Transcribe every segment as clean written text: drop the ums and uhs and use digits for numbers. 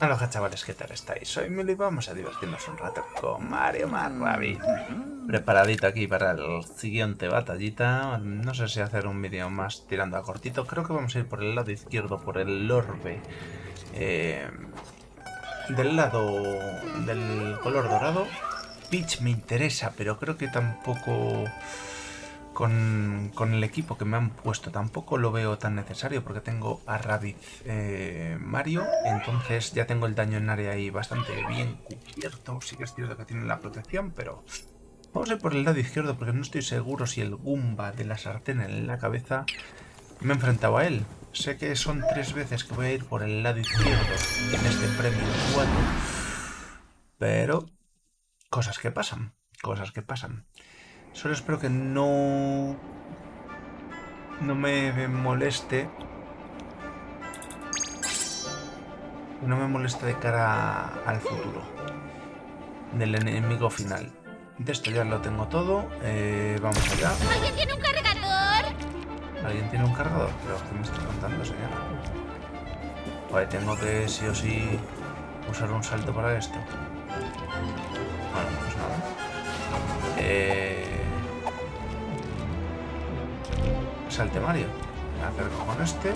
Aloha chavales, ¿qué tal estáis? Soy Milo y vamos a divertirnos un rato con Mario Marrabi. Preparadito aquí para la siguiente batallita. No sé si hacer un vídeo más tirando a cortito. Creo que vamos a ir por el lado izquierdo, por el orbe. Del lado del color dorado. Peach me interesa, pero creo que tampoco... Con el equipo que me han puesto tampoco lo veo tan necesario porque tengo a Rabbid Mario, entonces ya tengo el daño en área ahí bastante bien cubierto. Sí que es cierto que tiene la protección, pero vamos a ir por el lado izquierdo porque no estoy seguro si el Goomba de la sartén en la cabeza me he enfrentado a él. Sé que son 3 veces que voy a ir por el lado izquierdo en este Premium 4, pero cosas que pasan, cosas que pasan. Solo espero que no me moleste. No me moleste de cara al futuro del enemigo final. De esto ya lo tengo todo. Vamos allá. ¿Alguien tiene un cargador? ¿Alguien tiene un cargador? Pero ¿qué me está contando, señora? Vale, tengo que sí o sí usar un salto para esto. Bueno, pues nada. Saltemario. Me acerco con este.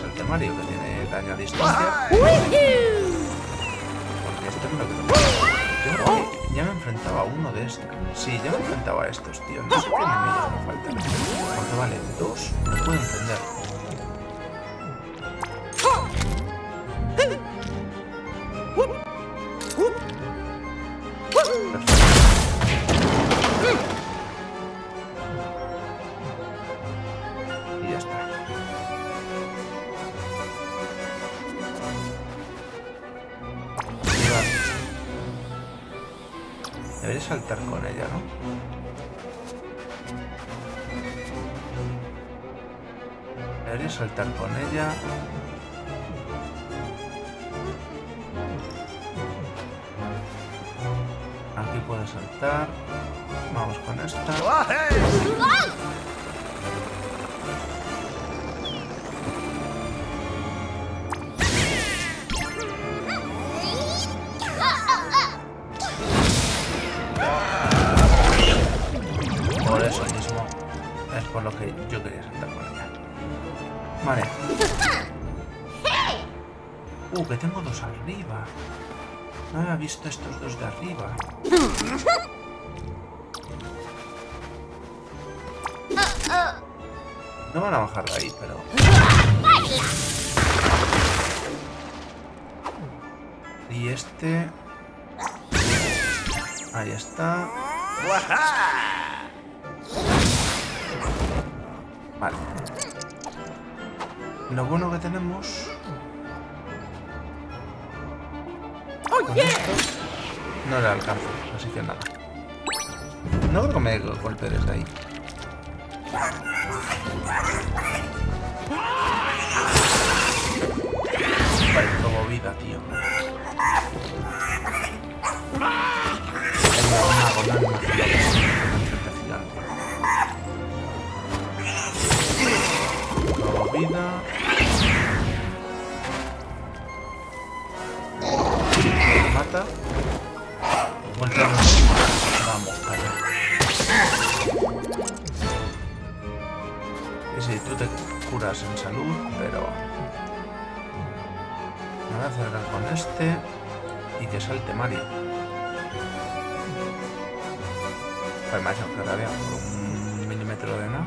Saltemario que tiene daño a distancia. Porque este me lo quedo. Ya me enfrentaba a uno de estos. Sí, ya me enfrentaba a estos, tío. No sé qué enemigos me faltan. Porque vale, 2 no puedo entender. Debería saltar con ella, ¿no? Debería saltar con ella. Aquí puede saltar. Vamos con esta. Yo quería saltar por allá. Vale. Que tengo 2 arriba. No había visto estos 2 de arriba. No van a bajar de ahí, pero... Y este... Ahí está. Vale. Lo bueno que tenemos... Con esto no le alcanzo, así que nada. No creo que me dé golpe desde ahí. Vale, como vida, tío. Tengo una gigante. Vida. Mata. Volteamos. Vamos, calla. Sí, tú te curas en salud, pero... Me voy a acercar con este y que salte Mario. Pues me ha hecho que rabia por un milímetro de nada.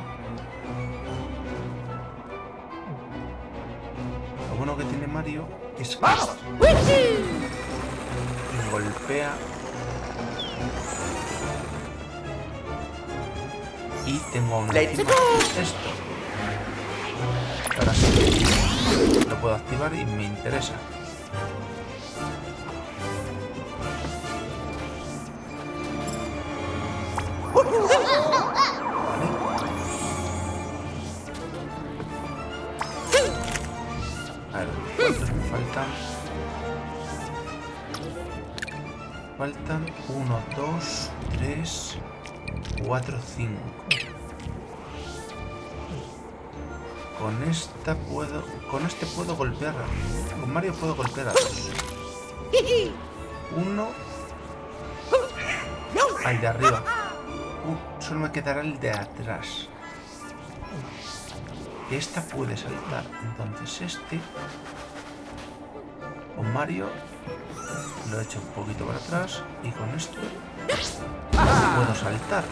Lo bueno que tiene Mario es que me golpea y tengo un esto. Ahora sí lo puedo activar y me interesa. Faltan 1, 2, 3, 4, 5. Con esta puedo... Con este puedo golpear a... Con Mario puedo golpear a dos. Uno... al de arriba. Solo me quedará el de atrás. Esta puede saltar. Entonces este... Con Mario... Lo he hecho un poquito para atrás. Y con esto... puedo saltar.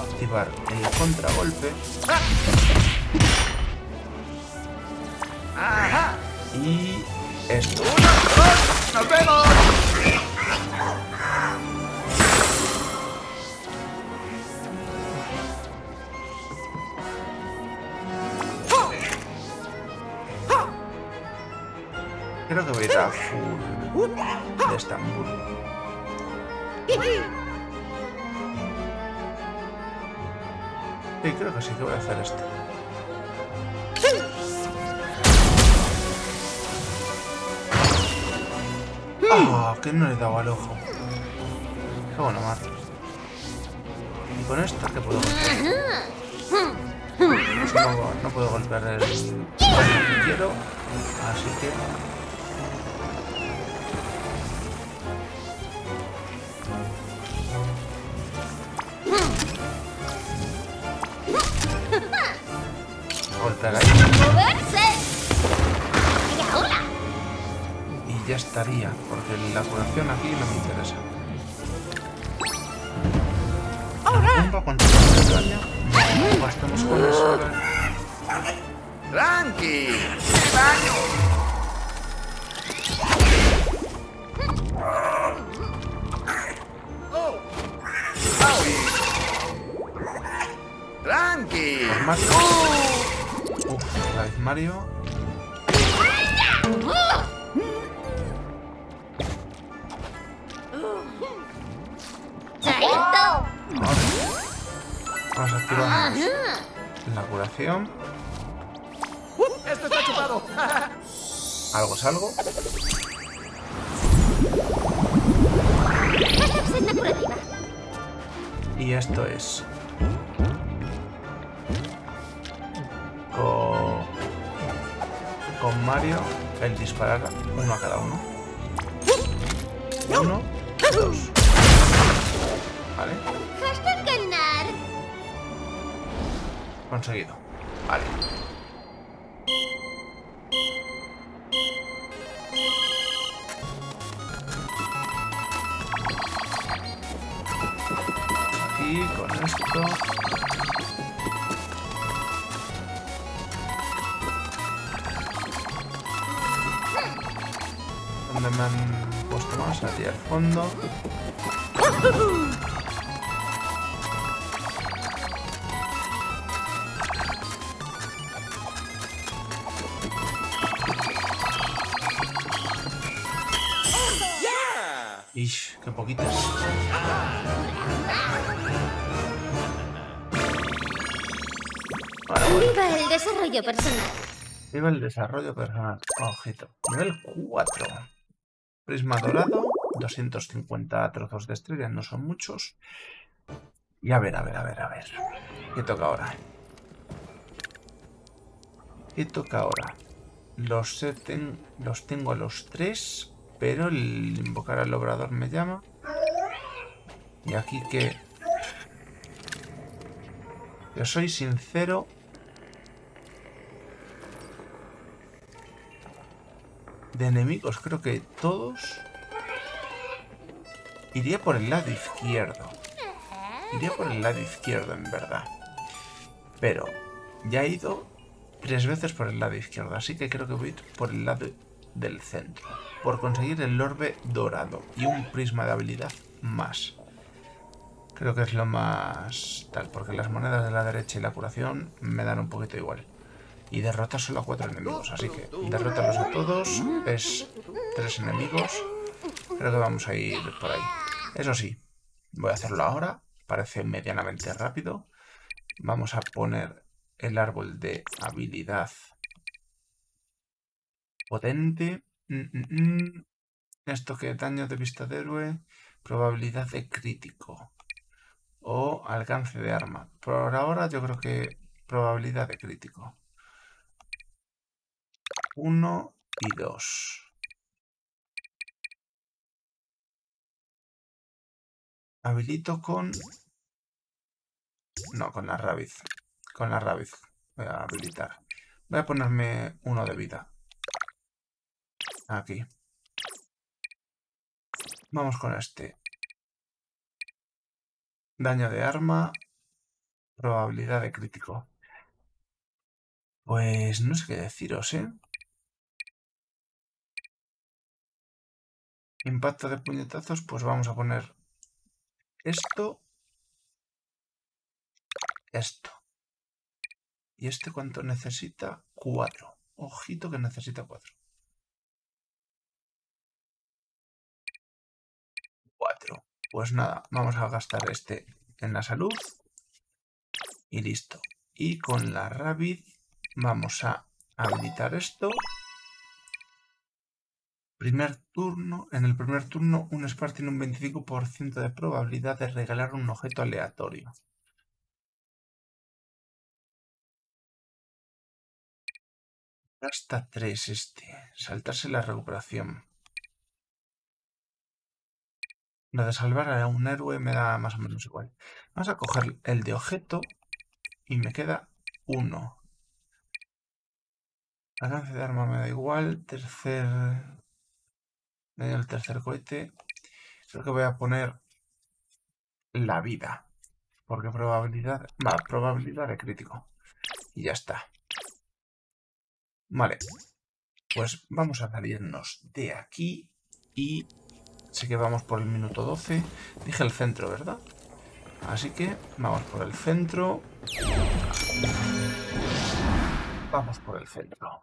Activar el contragolpe. Y esto. Creo que voy a ir a full de Estambul. Sí, creo que sí que voy a hacer esto. Ah, oh, que no le he dado al ojo. Qué bueno, más. Y con esto, ¿qué puedo golpear? No puedo golpear el... que quiero, así que... y ya estaría, porque la curación aquí no me interesa. Ahora no gastamos con eso. Tranqui, tranqui. Mario. Vamos a activar la curación. Esto está chupado. Algo es algo. Y esto es. Con Mario, el disparar uno a cada uno. Uno, dos. Vale. Conseguido. Vale. Aquí, con esto. Me han puesto más aquí al fondo. Ish, qué poquitas. Viva el desarrollo personal. Viva el desarrollo personal. Ojito. Nivel 4. Prisma dorado, 250 trozos de estrella, no son muchos. Y a ver. ¿Qué toca ahora? Los tengo a los tres, pero el invocar al obrador me llama. Y aquí que... yo soy sincero... de enemigos, creo que todos. Iría por el lado izquierdo. En verdad. Pero ya he ido tres veces por el lado izquierdo, así que creo que voy a ir por el lado del centro. Por conseguir el orbe dorado y un prisma de habilidad más. Creo que es lo más tal, porque las monedas de la derecha y la curación me dan un poquito igual. Y derrota solo a 4 enemigos, así que derrótalos a todos, es 3 enemigos. Creo que vamos a ir por ahí. Eso sí, voy a hacerlo ahora, parece medianamente rápido. Vamos a poner el árbol de habilidad potente. Esto que daño de vista de héroe, probabilidad de crítico o alcance de arma. Por ahora yo creo que probabilidad de crítico. 1 y 2. Habilito con... No, con la Rabbid. Con la Rabbid voy a habilitar. Voy a ponerme 1 de vida. Aquí. Vamos con este. Daño de arma. Probabilidad de crítico. Pues no sé qué deciros, ¿eh? Impacto de puñetazos, pues vamos a poner esto. Esto. ¿Y este cuánto necesita? 4. Ojito que necesita 4. 4. Pues nada, vamos a gastar este en la salud. Y listo. Y con la Rabbid vamos a habilitar esto. Primer turno. En el primer turno, un Spark tiene un 25% de probabilidad de regalar un objeto aleatorio. Hasta 3 este. Saltarse la recuperación. Lo de salvar a un héroe me da más o menos igual. Vamos a coger el de objeto y me queda 1. Alcance de arma me da igual. El tercer cohete. Creo que voy a poner la vida. Porque probabilidad... Va, probabilidad de crítico. Y ya está. Vale, pues vamos a salirnos de aquí y sé que vamos por el minuto 12. Dije el centro, ¿verdad? Así que vamos por el centro. Vamos por el centro.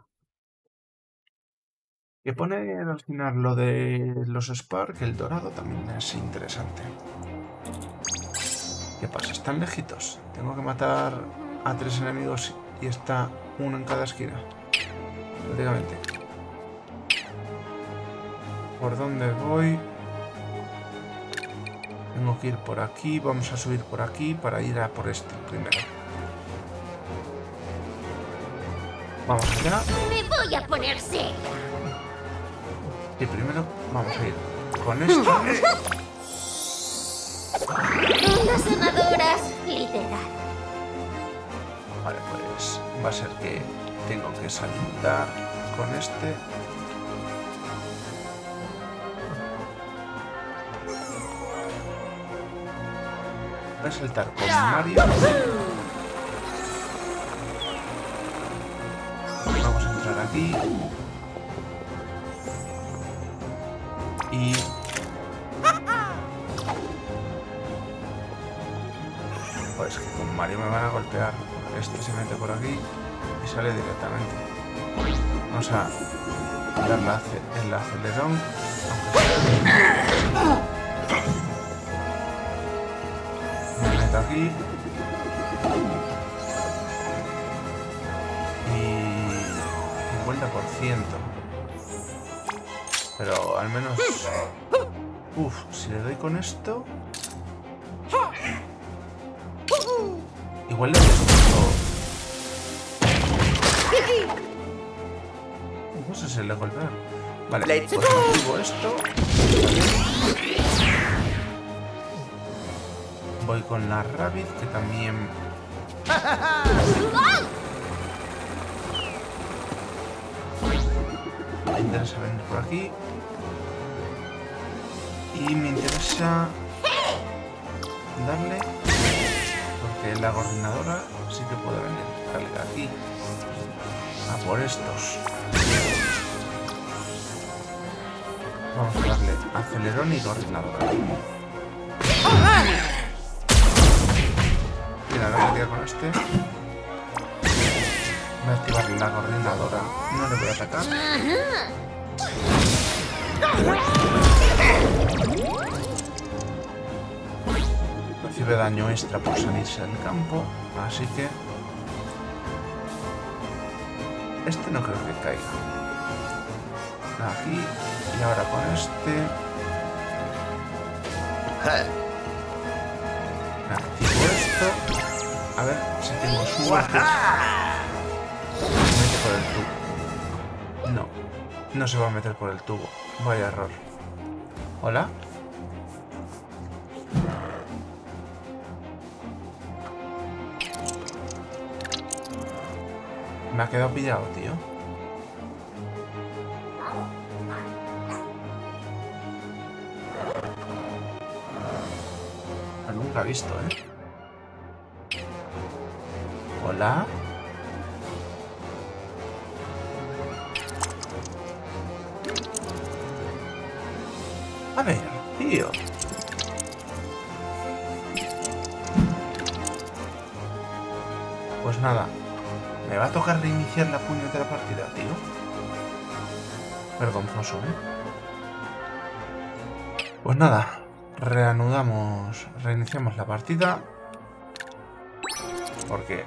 Que pone al final lo de los Spark, el dorado también es interesante. ¿Qué pasa? Están lejitos. Tengo que matar a 3 enemigos y está uno en cada esquina. Prácticamente. ¿Por dónde voy? Tengo que ir por aquí. Vamos a subir por aquí para ir a por este primero. Vamos allá. Me voy a poner seca. Y primero vamos a ir con esto. Las sanadoras, literal. Vale, pues va a ser que... Tengo que saltar con este. Voy a saltar con Mario. Vamos a entrar aquí. Y... Pues que con Mario me van a golpear. Este se mete por aquí. Y sale directamente. Vamos a darle el acelerón. Me meto aquí. Y... 50%. Pero al menos... Uf, si le doy con esto... Igual le doy... No sé si le golpea. Vale, pues activo esto. Voy con la Rabbid, que también... Me interesa venir por aquí. Y me interesa... darle... Porque la coordinadora sí que puede venir. Dale, aquí. A por estos. Vamos a darle acelerón y coordinadora. Mira, voy a tirar con este. Voy a activar la coordinadora. No le voy a atacar. Recibe daño extra por salirse del campo. Así que... Este no creo que caiga. Aquí. Y ahora con este. Activo esto. A ver si tengo suerte. Se mete por el tubo. No. No se va a meter por el tubo. Vaya error. ¿Hola? Me ha quedado pillado, tío. Pero nunca he visto, ¿eh? ¿Hola? A ver, tío. Pues nada. Me va a tocar reiniciar la puñetera partida, tío. Vergonzoso, ¿eh? Pues nada, reiniciamos la partida. Porque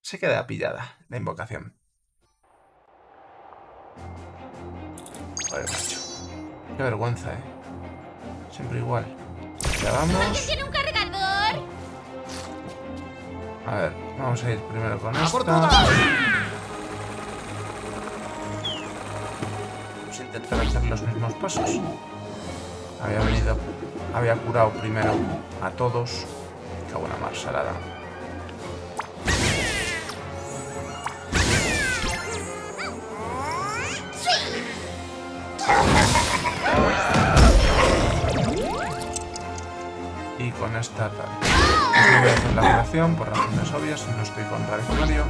se queda pillada la invocación. Joder, macho. Qué vergüenza, ¿eh? Siempre igual. Ya vamos. A ver, vamos a ir primero con esta. Vamos a intentar hacer los mismos pasos. Había curado primero a todos. Qué buena marsalada. Y con esta no voy a hacer la curación por razones obvias, no estoy con Rabbid Mario.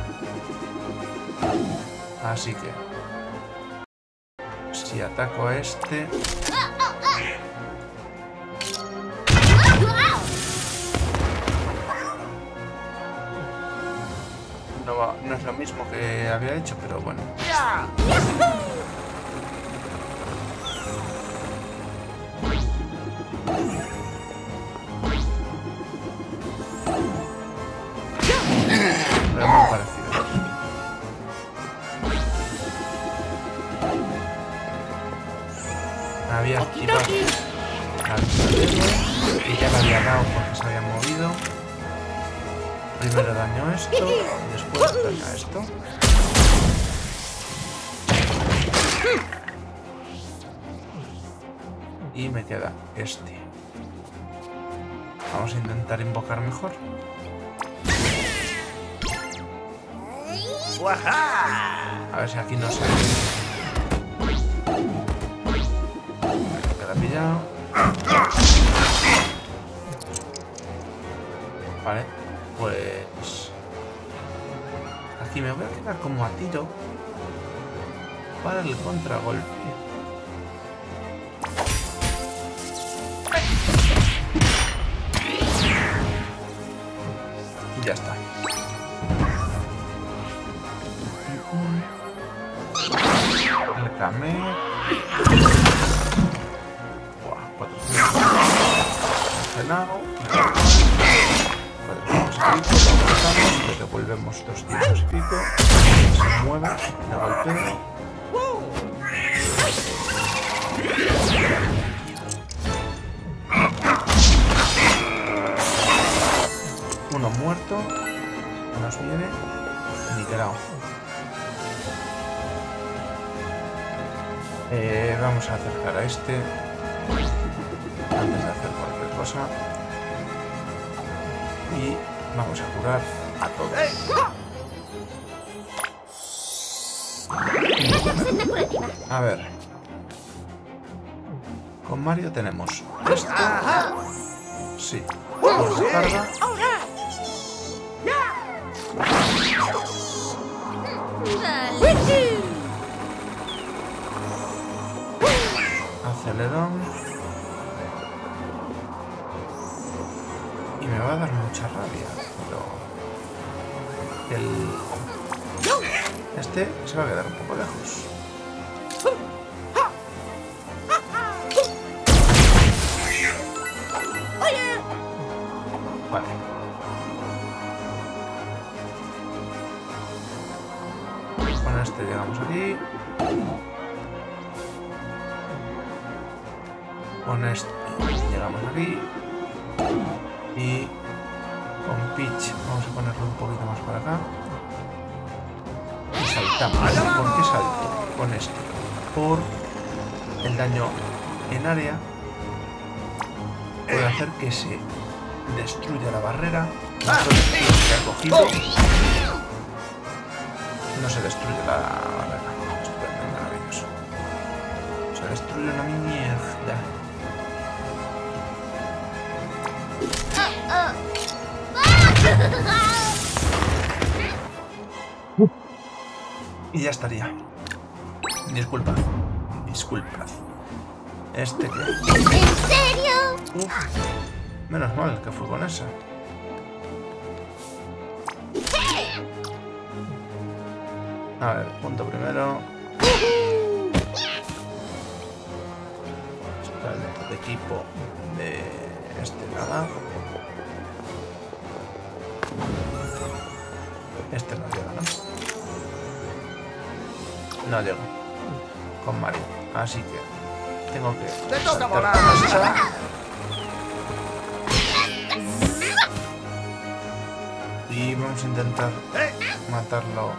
Así que si ataco a este, no es lo mismo que había hecho, pero bueno. Había activado y ya la había dado porque se había movido. Primero daño esto, después daño esto. Y me queda este. Vamos a intentar invocar mejor. A ver si aquí no se queda pillado. Vale, pues aquí me voy a quedar como a tiro para el contragolpe. Y ya está. Dame. Buah, 400. Frenado. 400 y pico. Le devolvemos 200 y pico. Se mueve. Le golpeo. Uno muerto. Nos viene. Nitrao. Vamos a acercar a este antes de hacer cualquier cosa y vamos a curar a todos. A ver, con Mario tenemos esto. Sí, nos carga. Y me va a dar mucha rabia, pero este se va a quedar un poco lejos. Vale. Con este llegamos aquí. Con esto llegamos aquí. Y con Peach vamos a ponerlo un poquito más para acá. Y saltamos. ¿Por qué salto? Con esto. Por el daño en área. Puede hacer que se destruya la barrera. Entonces, que ha cogido. No se destruye la barrera. Estupendo, maravilloso. Se destruye una mierda. Y ya estaría. Disculpa. Disculpa. Este que... ¿En serio? Menos mal que fue con esa. A ver, punto primero. El equipo de este nada. Este no llega, ¿no? No llego. Con Mario. Así que tengo que... ¡Te toca volar! Y vamos a intentar matarlo.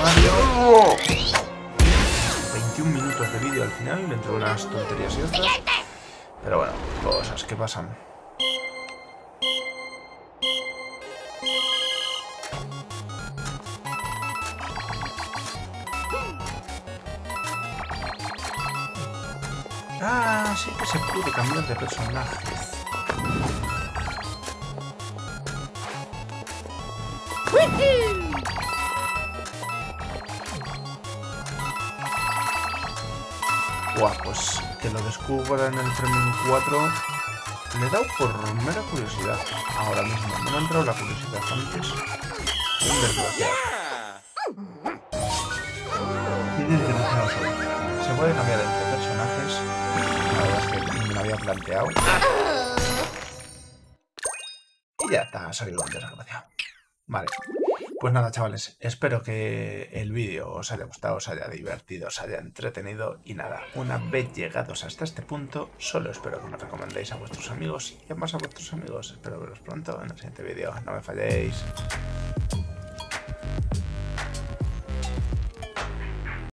Mario. 21 minutos de vídeo al final, entre unas tonterías y otras. Pero bueno, cosas que pasan. Ah, sí que se puede cambiar de personaje. Guau, pues que lo descubra en el Premium 4 le he dado por mera curiosidad. Ahora mismo no me ha entrado la curiosidad antes. Un desgraciado. Se puede cambiar entre personajes. La verdad es que me lo había planteado. Y ya está, ha salido antes, desgraciado. Vale, pues nada, chavales, espero que el vídeo os haya gustado, os haya divertido, os haya entretenido y nada, una vez llegados hasta este punto, solo espero que me recomendéis a vuestros amigos y a más a vuestros amigos. Espero veros pronto en el siguiente vídeo, no me falléis.